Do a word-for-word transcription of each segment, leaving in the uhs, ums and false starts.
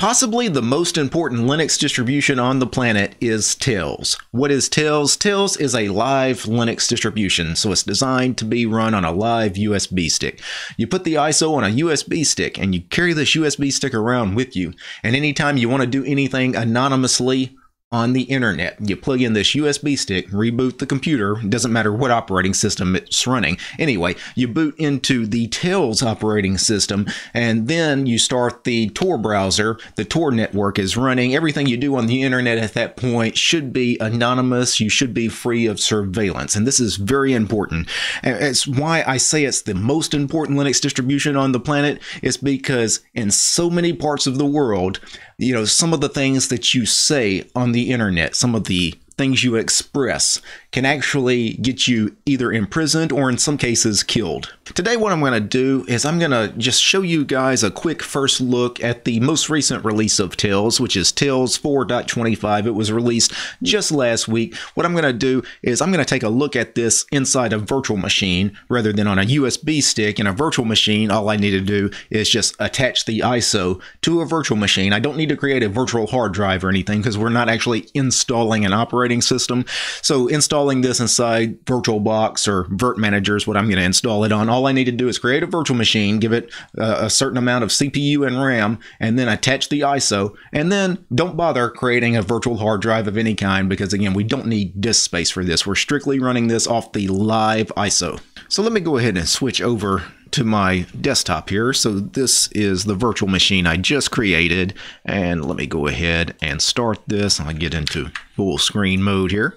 Possibly the most important Linux distribution on the planet is Tails. What is Tails? Tails is a live Linux distribution, so it's designed to be run on a live U S B stick. You put the I S O on a U S B stick and you carry this U S B stick around with you, and anytime you want to do anything anonymously on the internet, you plug in this U S B stick, reboot the computer, doesn't matter what operating system it's running. Anyway, you boot into the Tails operating system, and then you start the Tor browser. The Tor network is running. Everything you do on the internet at that point should be anonymous. You should be free of surveillance, and this is very important. It's why I say it's the most important Linux distribution on the planet. It's because in so many parts of the world, you know, some of the things that you say on the internet, some of the things you express can actually get you either imprisoned or in some cases killed. Today what I'm going to do is I'm going to just show you guys a quick first look at the most recent release of Tails, which is Tails four point twenty-five. It was released just last week. What I'm going to do is I'm going to take a look at this inside a virtual machine rather than on a U S B stick. In a virtual machine, all I need to do is just attach the I S O to a virtual machine. I don't need to create a virtual hard drive or anything because we're not actually installing an operating system. So installing this inside VirtualBox or Virt Manager is what I'm going to install it on. All I need to do is create a virtual machine, give it uh, a certain amount of C P U and RAM, and then attach the I S O, and then don't bother creating a virtual hard drive of any kind because, again, we don't need disk space for this. We're strictly running this off the live I S O. So let me go ahead and switch over to my desktop here. So this is the virtual machine I just created, and let me go ahead and start this. I'll get into full screen mode here.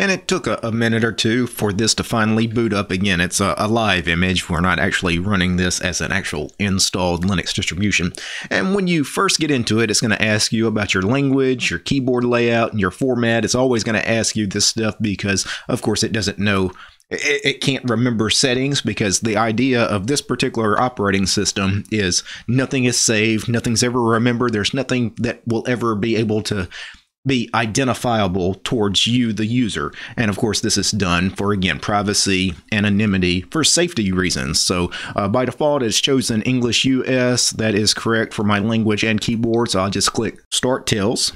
And it took a, a minute or two for this to finally boot up. Again, it's a, a live image. We're not actually running this as an actual installed Linux distribution. And when you first get into it, it's going to ask you about your language, your keyboard layout, and your format. It's always going to ask you this stuff because, of course, it doesn't know. It can't remember settings because the idea of this particular operating system is nothing is saved, nothing's ever remembered. There's nothing that will ever be able to be identifiable towards you, the user. And of course, this is done for, again, privacy, anonymity, for safety reasons. So uh, by default, it's chosen English U S. That is correct for my language and keyboard. So I'll just click Start Tails.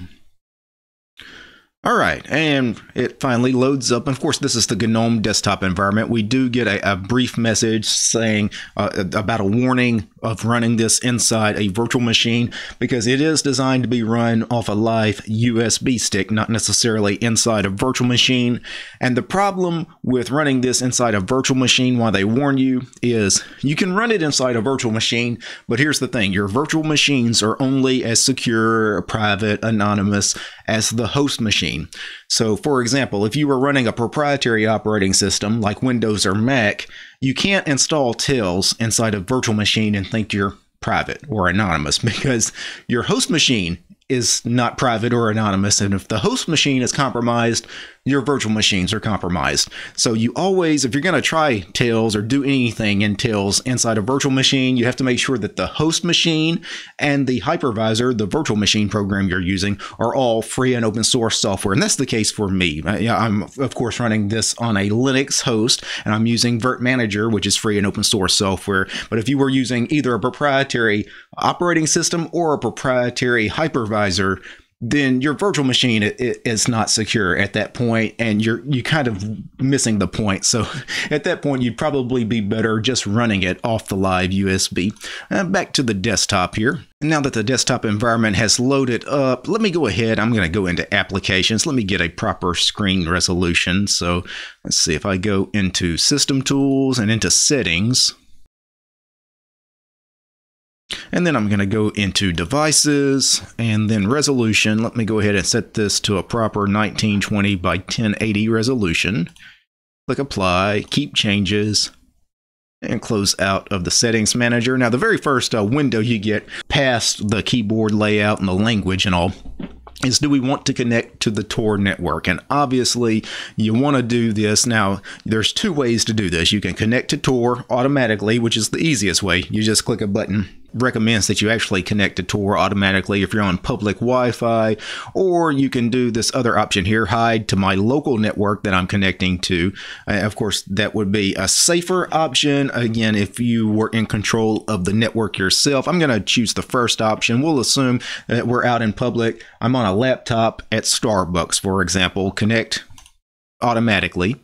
All right, and it finally loads up. And of course, this is the GNOME desktop environment. We do get a, a brief message saying uh, about a warning of running this inside a virtual machine because it is designed to be run off a live U S B stick, not necessarily inside a virtual machine. And the problem with running this inside a virtual machine, why they warn you, is you can run it inside a virtual machine, but here's the thing. Your virtual machines are only as secure, private, anonymous as the host machine. So, for example, if you were running a proprietary operating system like Windows or Mac, you can't install Tails inside a virtual machine and think you're private or anonymous because your host machine is not private or anonymous. And if the host machine is compromised, your virtual machines are compromised. So you always, if you're going to try Tails or do anything in Tails inside a virtual machine, you have to make sure that the host machine and the hypervisor, the virtual machine program you're using, are all free and open source software. And that's the case for me. I'm, of course, running this on a Linux host, and I'm using Virt Manager, which is free and open source software. But if you were using either a proprietary operating system or a proprietary hypervisor, then your virtual machine is not secure at that point, and you're you kind of missing the point. So at that point, you'd probably be better just running it off the live U S B. Uh, back to the desktop here. Now that the desktop environment has loaded up, let me go ahead. I'm going to go into applications. Let me get a proper screen resolution. So let's see if I go into system tools and into settings. And then I'm going to go into devices and then resolution. Let me go ahead and set this to a proper nineteen twenty by ten eighty resolution. Click apply, keep changes, and close out of the settings manager. Now, the very first uh, window you get past the keyboard layout and the language and all is, do we want to connect to the Tor network? And obviously you want to do this. Now, there's two ways to do this. You can connect to Tor automatically, which is the easiest way. You just click a button recommends that you actually connect to Tor automatically if you're on public Wi-Fi, or you can do this other option here, hide to my local network that I'm connecting to. Uh, of course, that would be a safer option. Again, if you were in control of the network yourself, I'm going to choose the first option. We'll assume that we're out in public. I'm on a laptop at Starbucks, for example, connect automatically,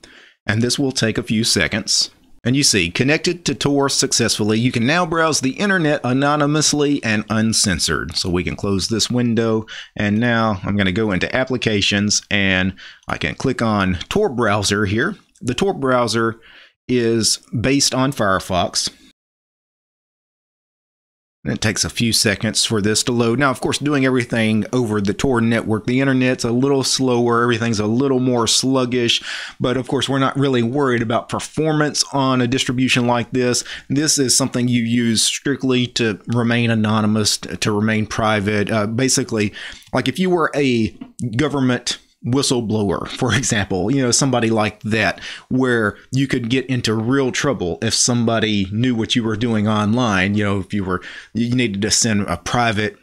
and this will take a few seconds. And you see, connected to Tor successfully. You can now browse the internet anonymously and uncensored. So we can close this window. And now I'm going to go into applications and I can click on Tor browser here. The Tor browser is based on Firefox. And it takes a few seconds for this to load. Now, of course, doing everything over the Tor network, the internet's a little slower, everything's a little more sluggish, but of course, we're not really worried about performance on a distribution like this. This is something you use strictly to remain anonymous, to remain private. Uh, basically, like if you were a government whistleblower, for example, you know, somebody like that, where you could get into real trouble if somebody knew what you were doing online. You know, if you were, you needed to send a private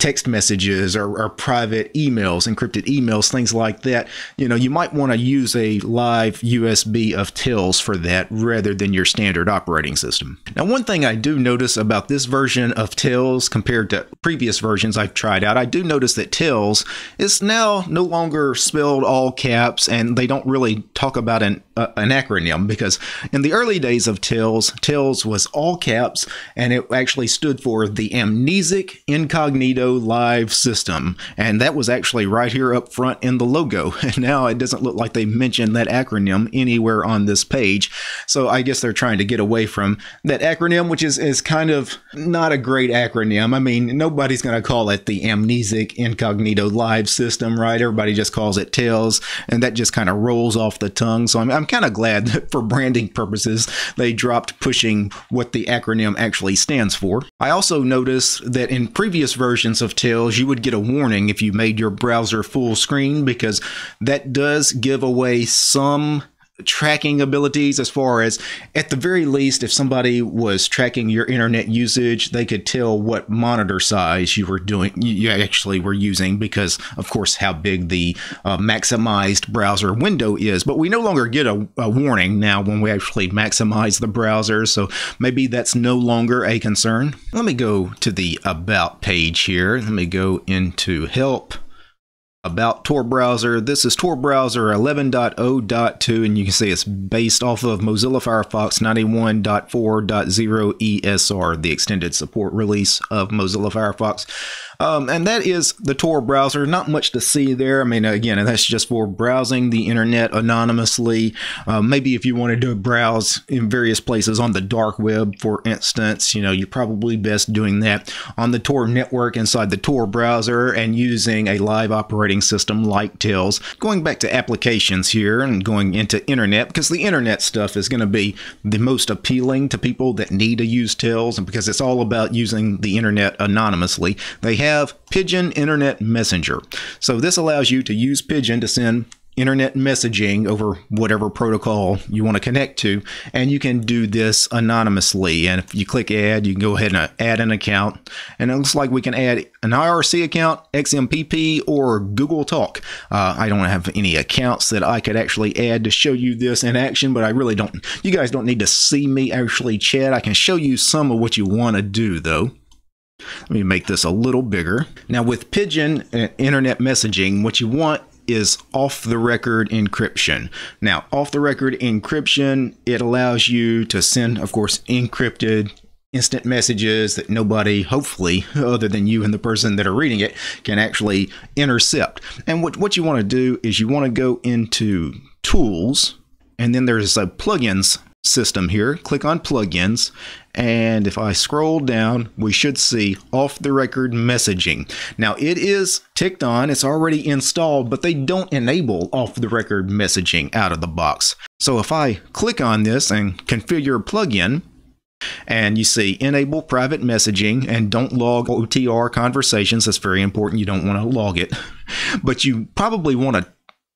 text messages or, or private emails, encrypted emails, things like that, you know, you might want to use a live U S B of Tails for that rather than your standard operating system. Now, one thing I do notice about this version of Tails compared to previous versions I've tried out, I do notice that Tails is now no longer spelled all caps, and they don't really talk about an, uh, an acronym, because in the early days of Tails, Tails was all caps, and it actually stood for the Amnesic Incognito Live System, and that was actually right here up front in the logo, and now it doesn't look like they mentioned that acronym anywhere on this page. So I guess they're trying to get away from that acronym, which is is kind of not a great acronym. I mean, nobody's going to call it the Amnesic Incognito Live System, right? Everybody just calls it Tails, and that just kind of rolls off the tongue. So I'm, I'm kind of glad that for branding purposes they dropped pushing what the acronym actually stands for. I also noticed that in previous versions of Tails, you would get a warning if you made your browser full screen, because that does give away some tracking abilities, as far as, at the very least, if somebody was tracking your internet usage, they could tell what monitor size you were doing, you actually were using, because of course how big the uh, maximized browser window is. But we no longer get a, a warning now when we actually maximize the browser, so maybe that's no longer a concern. Let me go to the About page here. Let me go into Help. About Tor browser. This is Tor browser eleven point oh point two, and you can see it's based off of Mozilla Firefox ninety-one point four point zero E S R, the extended support release of Mozilla Firefox. Um, and that is the Tor browser. Not much to see there. I mean, again, that's just for browsing the internet anonymously. Uh, maybe if you wanted to browse in various places on the dark web, for instance, you know, you're probably best doing that on the Tor network inside the Tor browser and using a live operating system like Tails. Going back to applications here and going into internet, because the internet stuff is going to be the most appealing to people that need to use Tails, and because it's all about using the internet anonymously, they have Pidgin Internet Messenger. So this allows you to use Pidgin to send internet messaging over whatever protocol you want to connect to, and you can do this anonymously. And if you click add, you can go ahead and add an account, and it looks like we can add an I R C account, X M P P, or Google Talk. Uh, I don't have any accounts that I could actually add to show you this in action, but I really don't, you guys don't need to see me actually chat. I can show you some of what you want to do though. Let me make this a little bigger. Now with Pidgin and internet messaging, what you want is off-the-record encryption. Now, off-the-record encryption, it allows you to send, of course, encrypted instant messages that nobody, hopefully, other than you and the person that are reading it, can actually intercept. And what, what you want to do is you want to go into Tools, and then there's a Plugins system here. Click on Plugins, and if I scroll down, we should see off-the-record messaging. Now, it is ticked on, it's already installed, but they don't enable off-the-record messaging out of the box. So if I click on this and configure plugin, and you see enable private messaging and don't log O T R conversations. That's very important. You don't want to log it, but you probably want to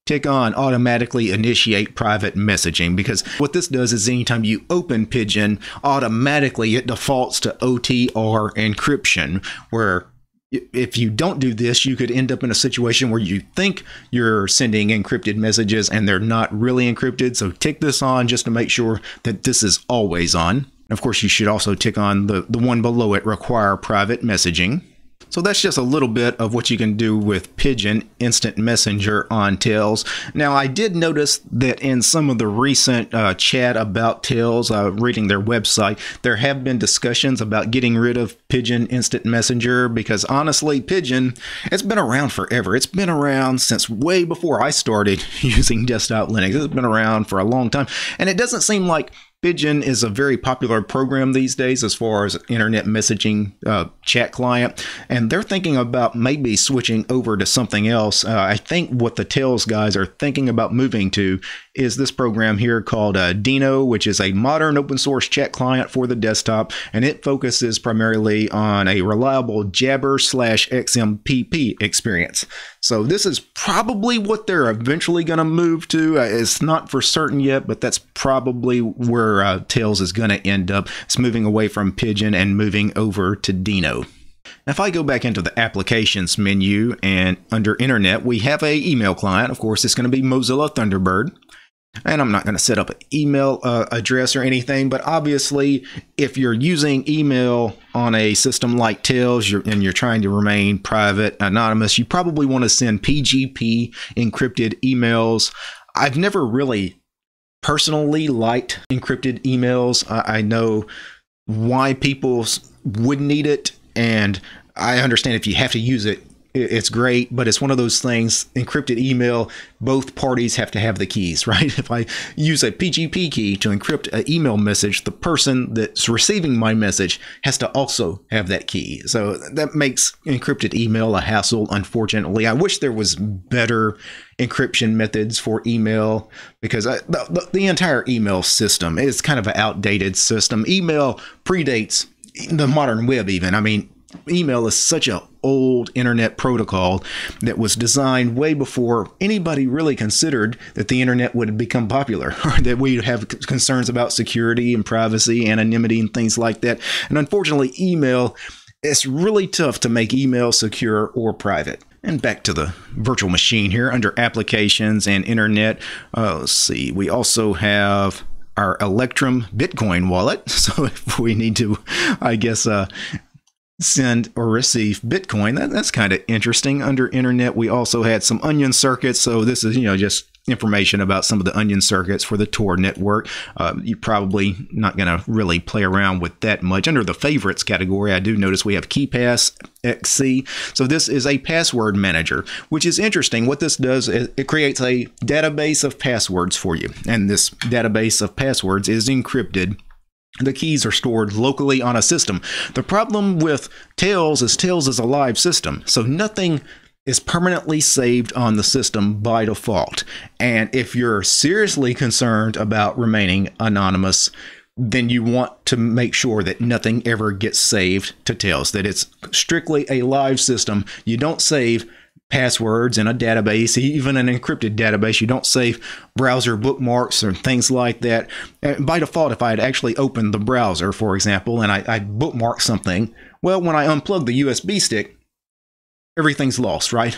tick on automatically initiate private messaging, because what this does is anytime you open Pidgin, automatically it defaults to O T R encryption, where if you don't do this, you could end up in a situation where you think you're sending encrypted messages and they're not really encrypted. So tick this on just to make sure that this is always on. Of course, you should also tick on the, the one below it, require private messaging. So that's just a little bit of what you can do with Pidgin Instant Messenger on Tails. Now, I did notice that in some of the recent uh, chat about Tails, uh, reading their website, there have been discussions about getting rid of Pidgin Instant Messenger, because honestly, Pidgin, it's been around forever. It's been around since way before I started using desktop Linux. It's been around for a long time, and it doesn't seem like Pidgin is a very popular program these days as far as internet messaging uh, chat client, and they're thinking about maybe switching over to something else. Uh, I think what the Tails guys are thinking about moving to is this program here called uh, Dino, which is a modern open source chat client for the desktop, and it focuses primarily on a reliable Jabber slash X M P P experience. So this is probably what they're eventually going to move to. Uh, it's not for certain yet, but that's probably where Uh, Tails is going to end up. It's moving away from Pidgin and moving over to Dino. Now, if I go back into the applications menu and under internet, we have a email client. Of course, it's going to be Mozilla Thunderbird. And I'm not going to set up an email uh, address or anything, but obviously if you're using email on a system like Tails you're, and you're trying to remain private, anonymous, you probably want to send P G P encrypted emails. I've never really personally liked encrypted emails. I know why people would need it, and I understand if you have to use it, it's great, but it's one of those things, encrypted email, both parties have to have the keys, right? If I use a P G P key to encrypt an email message, the person that's receiving my message has to also have that key. So that makes encrypted email a hassle, unfortunately. I wish there was better encryption methods for email, because I, the, the, the entire email system is kind of an outdated system. Email predates the modern web even. I mean, email is such an old internet protocol that was designed way before anybody really considered that the internet would become popular, or that we'd have concerns about security and privacy, anonymity, and things like that. And unfortunately, email, it's really tough to make email secure or private. And back to the virtual machine here under applications and internet. Uh, let's see, we also have our Electrum Bitcoin wallet. So if we need to, I guess, uh, send or receive Bitcoin, that, that's kind of interesting. Under internet, we also had some onion circuits. So this is, you know, just information about some of the onion circuits for the Tor network. Uh, you're probably not going to really play around with that much. Under the favorites category, I do notice we have KeePassXC. So this is a password manager, which is interesting. What this does is it creates a database of passwords for you. And this database of passwords is encrypted. The keys are stored locally on a system. The problem with Tails is Tails is a live system, so nothing is permanently saved on the system by default. And if you're seriously concerned about remaining anonymous, then you want to make sure that nothing ever gets saved to Tails, that it's strictly a live system. You don't save passwords in a database, even an encrypted database. You don't save browser bookmarks or things like that. By default, if I had actually opened the browser, for example, and I, I bookmarked something, well, when I unplug the U S B stick, everything's lost, right?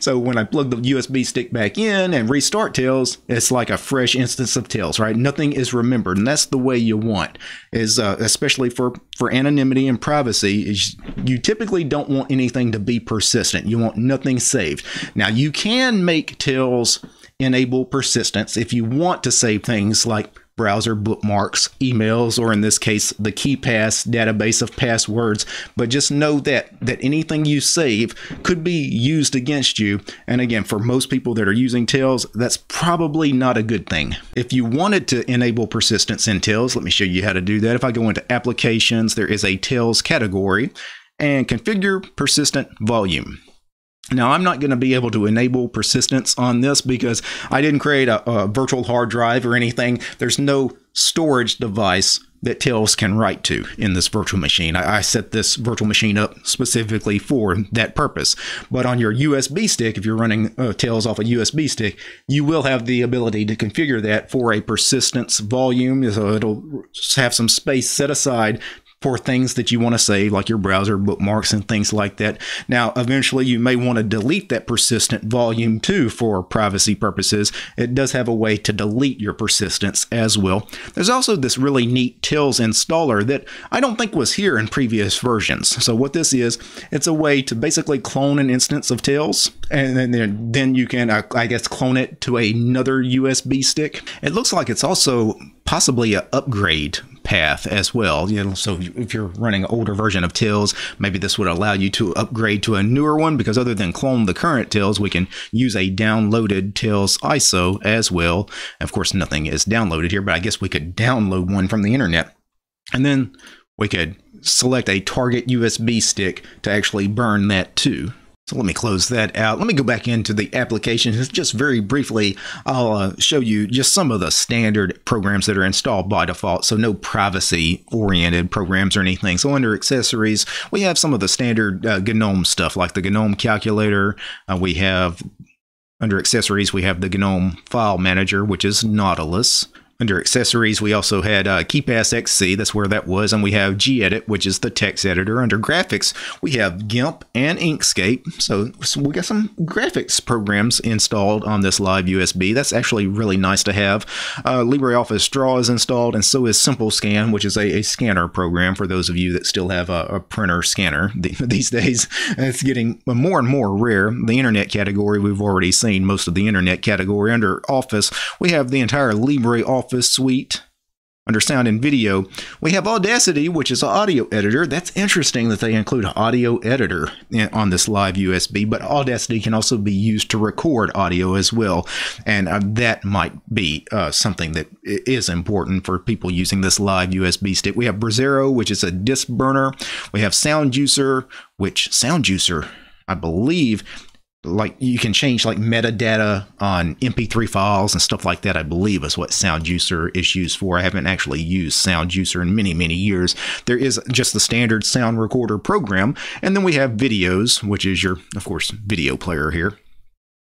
So when I plug the U S B stick back in and restart Tails, it's like a fresh instance of Tails, right? Nothing is remembered, and that's the way you want, is uh, especially for, for anonymity and privacy, is you typically don't want anything to be persistent. You want nothing saved. Now, you can make Tails enable persistence if you want to save things like browser bookmarks, emails, or in this case, the KeePass database of passwords. But just know that that anything you save could be used against you. And again, for most people that are using Tails, that's probably not a good thing. If you wanted to enable persistence in Tails, let me show you how to do that. If I go into applications, there is a Tails category and configure persistent volume. Now, I'm not going to be able to enable persistence on this because I didn't create a, a virtual hard drive or anything. There's no storage device that Tails can write to in this virtual machine. I, I set this virtual machine up specifically for that purpose. But on your U S B stick, if you're running uh, Tails off a U S B stick, you will have the ability to configure that for a persistence volume. So it'll have some space set aside for things that you want to save, like your browser bookmarks and things like that. Now, eventually you may want to delete that persistent volume too for privacy purposes. It does have a way to delete your persistence as well. There's also this really neat Tails installer that I don't think was here in previous versions. So what this is, it's a way to basically clone an instance of Tails, and then, then you can, I guess, clone it to another U S B stick. It looks like it's also possibly an upgrade path as well. You know, so if you're running an older version of Tails, maybe this would allow you to upgrade to a newer one, because other than clone the current Tails, we can use a downloaded Tails I S O as well. Of course, nothing is downloaded here, but I guess we could download one from the internet. And then we could select a target U S B stick to actually burn that to. So let me close that out. Let me go back into the application. Just very briefly, I'll uh, show you just some of the standard programs that are installed by default. So no privacy-oriented programs or anything. So under accessories, we have some of the standard uh, GNOME stuff, like the GNOME calculator. Uh, we have, under accessories, we have the GNOME file manager, which is Nautilus. Under accessories, we also had uh, KeePassXC, that's where that was, and we have gedit, which is the text editor. Under graphics, we have GIMP and Inkscape, so, so we got some graphics programs installed on this live U S B. That's actually really nice to have. Uh, LibreOffice Draw is installed, and so is SimpleScan, which is a, a scanner program for those of you that still have a, a printer scanner these days. It's getting more and more rare. The internet category, we've already seen most of the internet category. Under Office, we have the entire LibreOffice Office suite. Under sound and video, we have Audacity, which is an audio editor. That's interesting that they include an audio editor on this live U S B, but Audacity can also be used to record audio as well. And uh, that might be uh, something that is important for people using this live U S B stick. We have Brasero, which is a disk burner. We have SoundJuicer, which SoundJuicer, I believe, like you can change like metadata on M P three files and stuff like that, I believe is what SoundJuicer is used for. I haven't actually used SoundJuicer in many, many years. There is just the standard sound recorder program. And then we have videos, which is your, of course, video player here.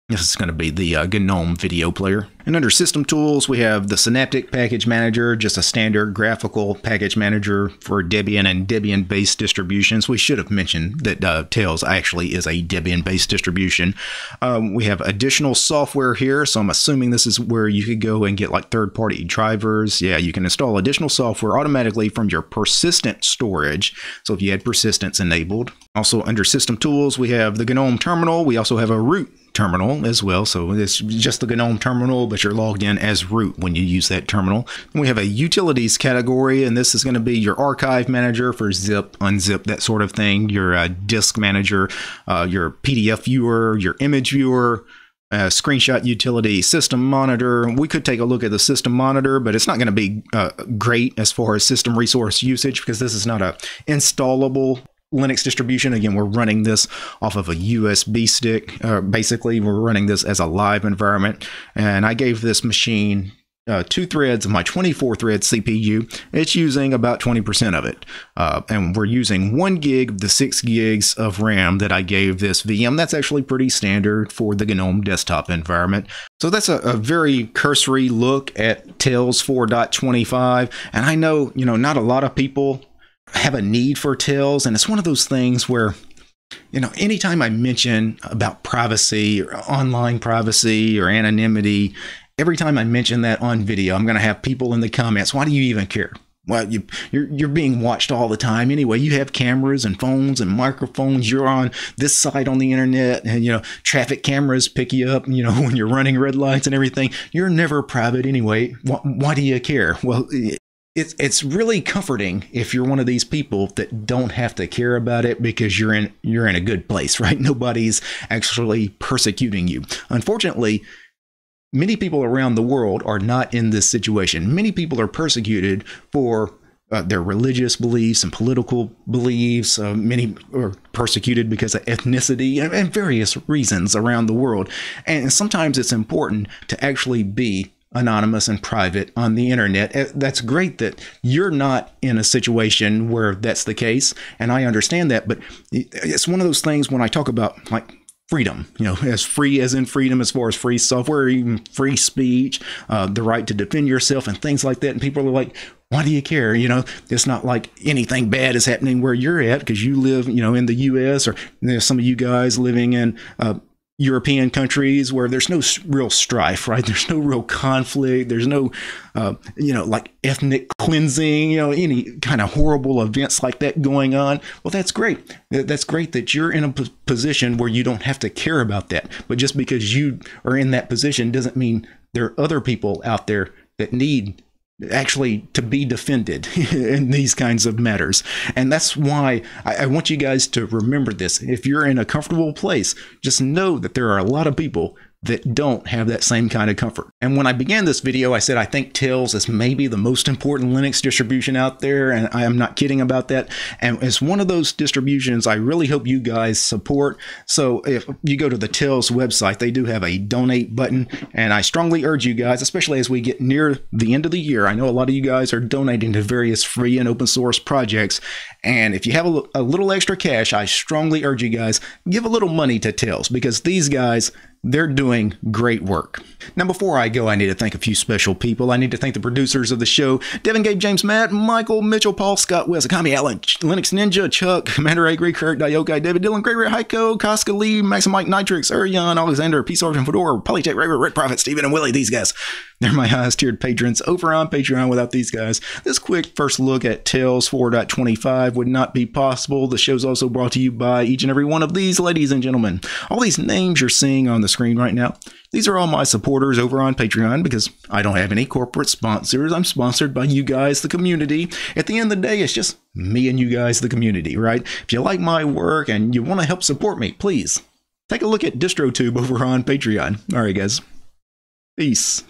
This is going to be the uh, GNOME video player. And under system tools, we have the Synaptic package manager, just a standard graphical package manager for Debian and Debian-based distributions. We should have mentioned that uh, Tails actually is a Debian-based distribution. Um, we have additional software here, so I'm assuming this is where you could go and get like third-party drivers. Yeah, you can install additional software automatically from your persistent storage. So if you had persistence enabled. Also under system tools, we have the GNOME terminal. We also have a root terminal as well. So it's just the GNOME terminal, but you're logged in as root when you use that terminal. And we have a utilities category, and this is going to be your archive manager for zip, unzip, that sort of thing, your uh, disk manager, uh, your P D F viewer, your image viewer, Uh, screenshot utility, system monitor. We could take a look at the system monitor, but it's not going to be uh, great as far as system resource usage because this is not a installable Linux distribution. Again, we're running this off of a U S B stick. Uh, basically, we're running this as a live environment. And I gave this machine uh, two threads of my twenty-four thread C P U. It's using about twenty percent of it. Uh, and we're using one gig of the six gigs of RAM that I gave this V M. That's actually pretty standard for the GNOME desktop environment. So that's a, a very cursory look at Tails four point twenty-five. And I know, you know, not a lot of people have a need for Tails, and it's one of those things where, you know, anytime I mention about privacy or online privacy or anonymity, every time I mention that on video, I'm going to have people in the comments, why do you even care? Well, you, you're, you're being watched all the time anyway. You have cameras and phones and microphones. You're on this site on the internet, and, you know, traffic cameras pick you up, you know, when you're running red lights and everything. You're never private anyway. Why, why do you care? Well, it, It's, it's really comforting if you're one of these people that don't have to care about it because you're in, you're in a good place, right? Nobody's actually persecuting you. Unfortunately, many people around the world are not in this situation. Many people are persecuted for uh, their religious beliefs and political beliefs. Uh, many are persecuted because of ethnicity and, and various reasons around the world. And sometimes it's important to actually be anonymous and private on the internet. That's great that you're not in a situation where that's the case, and I understand that, but it's one of those things when I talk about like freedom, you know, as free as in freedom, as far as free software, even free speech, uh, the right to defend yourself and things like that. And people are like, why do you care? You know, it's not like anything bad is happening where you're at because you live, you know, in the U S, or there's some of you guys living in uh, European countries where there's no real strife, right? There's no real conflict. There's no, uh, you know, like ethnic cleansing, you know, any kind of horrible events like that going on. Well, that's great. That's great that you're in a position where you don't have to care about that. But just because you are in that position doesn't mean there are other people out there that need actually to be defended in these kinds of matters. And that's why I, I want you guys to remember this. If you're in a comfortable place, just know that there are a lot of people that don't have that same kind of comfort. And when I began this video, I said I think Tails is maybe the most important Linux distribution out there, and I am not kidding about that. And it's one of those distributions I really hope you guys support. So if you go to the Tails website, they do have a donate button, and I strongly urge you guys, especially as we get near the end of the year, I know a lot of you guys are donating to various free and open source projects, and if you have a, a little extra cash, I strongly urge you guys, give a little money to Tails, because these guys, they're doing great work. Now, before I go, I need to thank a few special people. I need to thank the producers of the show: Devin, Gabe, James, Matt, Michael, Mitchell, Paul, Scott, Wes, Akami, Alan, Linux Ninja, Chuck, Commander A, Greg, Kirk, Diokai, David, Dylan, Grey, Red, Heiko, Koska, Lee, Max and Mike, Nitrix, Arion, Alexander, Peace, Orphan, Fedora, Polytech, Ray, Rick, Prophet, Steven, and Willie. These guys, they're my highest tiered patrons over on Patreon. Without these guys, this quick first look at Tails four point twenty-five would not be possible. The show's also brought to you by each and every one of these ladies and gentlemen. All these names you're seeing on the screen right now, these are all my supporters over on Patreon, because I don't have any corporate sponsors. I'm sponsored by you guys, the community. At the end of the day, it's just me and you guys, the community, right? If you like my work and you want to help support me, please take a look at DistroTube over on Patreon. All right, guys. Peace.